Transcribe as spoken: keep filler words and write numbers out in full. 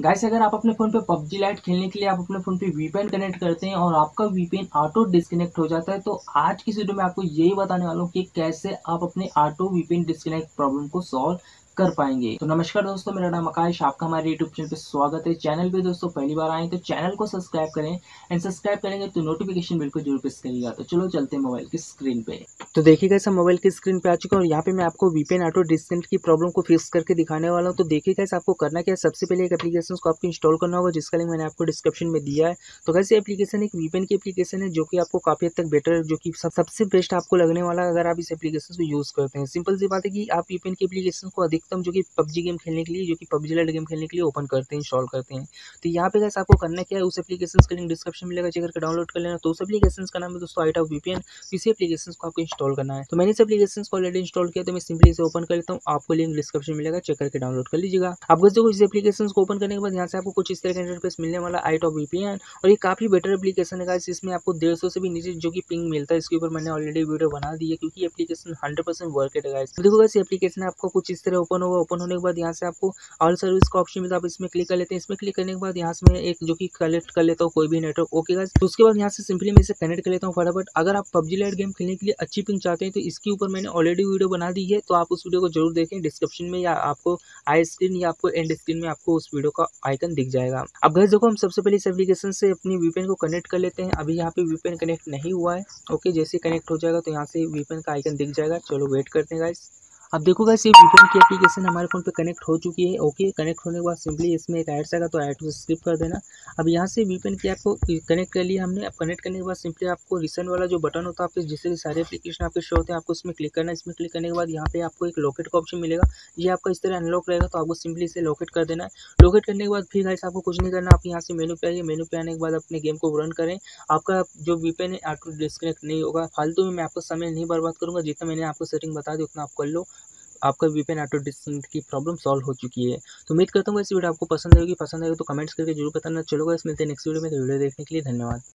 Guys अगर आप अपने फ़ोन पे पबजी लाइट खेलने के लिए आप अपने फ़ोन पे वीपीएन कनेक्ट करते हैं और आपका वीपीएन ऑटो डिस्कनेक्ट हो जाता है तो आज की वीडियो में आपको यही बताने वाला हूँ कि कैसे आप अपने ऑटो वीपीएन डिस्कनेक्ट प्रॉब्लम को सॉल्व कर पाएंगे। तो नमस्कार दोस्तों, मेरा नाम आकाश, आपका हमारे यूट्यूब चैनल पे स्वागत है। चैनल पे दोस्तों पहली बार आए तो चैनल को सब्सक्राइब करें एंड सब्सक्राइब करेंगे तो नोटिफिकेशन बिल को जरूर प्रेस करिएगा। तो चलो चलते हैं मोबाइल की स्क्रीन पे। तो देखिएगा सर, मोबाइल की स्क्रीन पे आ चुका और यहाँ पे मैं आपको वीपीएन ऑटो डिस्कनेक्ट की प्रॉब्लम को फिक्स करके दिखाने वाला हूँ। तो देखिएगा सर, आपको करना क्या है, सबसे पहले एक एप्लीकेशन को आपको इंस्टॉल करना होगा जिसका लिंक मैंने आपको डिस्क्रिप्शन में दिया है। तो कैसे एप्लीकेशन एक वीपीएन की एप्लीकेशन है जो कि आपको काफी हद तक बेटर, जो कि सबसे बेस्ट आपको लगने वाला अगर आप इस एप्लीकेशन को यूज करते हैं। सिंपल सी बात है कि आप वीपीएन की एप्लीकेशन को अधिकतम जो कि पबजी गेम खेलने के लिए, जो कि पबजी लाइट गेम खेलने के लिए ओपन करते हैं, इंस्टॉल करते हैं। तो यहाँ पे गाइस आपको करना क्या है, उस एप्लीकेशन का लिंक डिस्क्रिप्शन मिलेगा, चेक करके डाउनलोड कर लेना। तो उस एप्लीकेशन का नाम है दोस्तों आईटॉप वीपीएन। इसी एप्लीकेशन को आपको इंस्टॉल करना है। तो मैंने इस एप्लीकेशन को ऑलरेडी इंस्टॉल किया तो मैं सिंपली इसे ओपन कर लेता हूँ। आपको लिंक डिस्क्रिप्शन मिलेगा, चेक करके डाउनलोड कर लीजिएगा। आप देखो इस एप्लीकेशन को ओपन करने के बाद यहाँ से आपको कुछ इस तरह का इंटरफेस मिलने वाला आईटॉप वीपीएन, और ये काफी बेटर एप्लीकेशन है गाइस। इसमें आपको डेढ़ सौ से भी नीचे जो कि पिंग मिलता है, इसके ऊपर मैंने ऑलरेडी वीडियो बना दी है क्योंकि एप्लीकेशन हंड्रेड परसेंट वर्केट है गाइस। देखो गाइस एप्लीकेशन आपको कुछ इस तरह ओपन होगा। ओपन होने के बाद यहाँ से आपको ऑल सर्विस का ऑप्शन मिलता है, आप इसमें क्लिक कर लेते हैं। इसमें क्लिक करने के बाद यहाँ से मैं एक जो कि कनेक्ट कर लेता हूँ कोई भी नेटवर्क। ओके गाइस, तो उसके बाद यहाँ से सिंपली मैं इसे कनेक्ट कर लेता हूँ फटाफट। अगर आप पबजी लाइट गेम खेलने के लिए अच्छी पिंग चाहते हैं तो इसके ऊपर मैंने ऑलरेडी वीडियो बना दी है, तो आप उस वीडियो को जरूर देखें। डिस्क्रिप्शन में या आपको आई स्क्रीन या आपको एंड स्क्रीन में आपको उस वीडियो का आइकन दिख जाएगा। अब गाइस देखो, हम सबसे पहले इस एप्लीकेशन से अपनी वीपीएन को कनेक्ट कर लेते हैं। अभी यहाँ पे वीपीएन कनेक्ट नहीं हुआ है। ओके, जैसे कनेक्ट हो जाएगा तो यहाँ से वीपीएन का आइकन दिख जाएगा। चलो वेट करते हैं गाइस। अब देखो गाइस, ये वीपीएन की एप्लीकेशन हमारे फ़ोन पे कनेक्ट हो चुकी है। ओके, कनेक्ट होने के बाद सिंपली इसमें एक ऐड आएगा तो ऐड को स्किप कर देना। अब यहाँ से वीपीएन की आपको कनेक्ट कर लिया हमने। अब कनेक्ट करने के बाद सिंपली आपको रिसेंट वाला जो बटन होता है आपके, जिससे सारे एप्लीकेशन आपके शो होते हैं, आपको इसमें क्लिक करना है। इसमें क्लिक करने के बाद यहाँ पे आपको एक लॉकेट का ऑप्शन मिलेगा, ये आपका इस तरह अनलॉक रहेगा तो आपको सिंपली इसे लॉकेट कर देना है। लॉकेट करने के बाद फिर गाइस आपको कुछ नहीं करना, आप यहाँ से मेनू पे आइए। मेनू पे आने के बाद अपने गेम को रन करें, आपका जो वीपीएन है ऑटो डिस्कनेक्ट नहीं होगा। फालतू में मैं आपको समय नहीं बर्बाद करूँगा, जितना मैंने आपको सेटिंग बता दी उतना आप कर लो, आपका वीपीएन ऑटो डिस्कनेक्ट की प्रॉब्लम सॉल्व हो चुकी है। तो उम्मीद करता हूँ इस वीडियो आपको पसंद आएगी। पसंद आएगी तो कमेंट्स करके जरूर बताना। चलो गाइस, मिलते हैं नेक्स्ट वीडियो में। तो वीडियो देखने के लिए धन्यवाद।